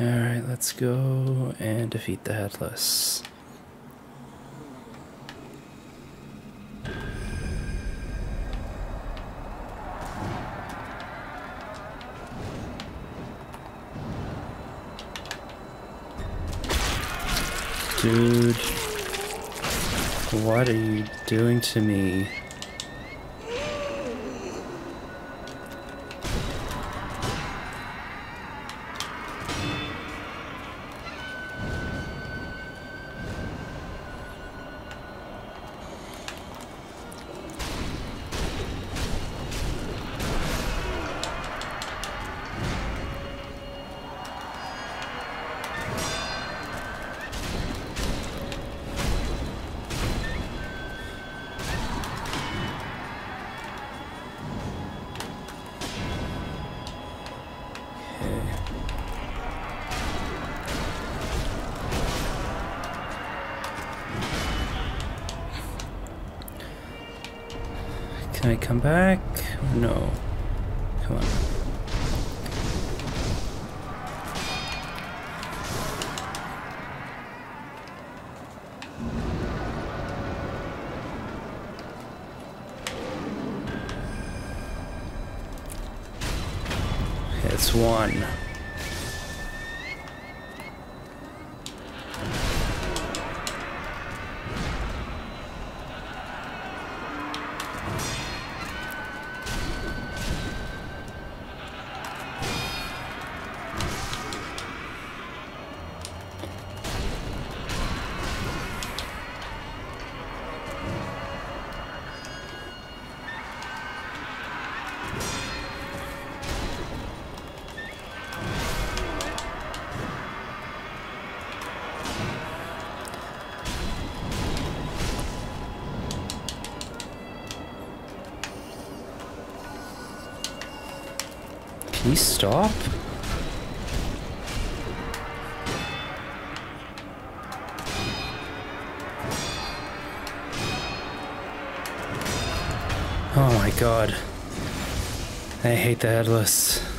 Alright, let's go and defeat the Headless. Dude, what are you doing to me? Can I come back? No. Come on. It's one. Can you stop? Oh my god. I hate the Headless.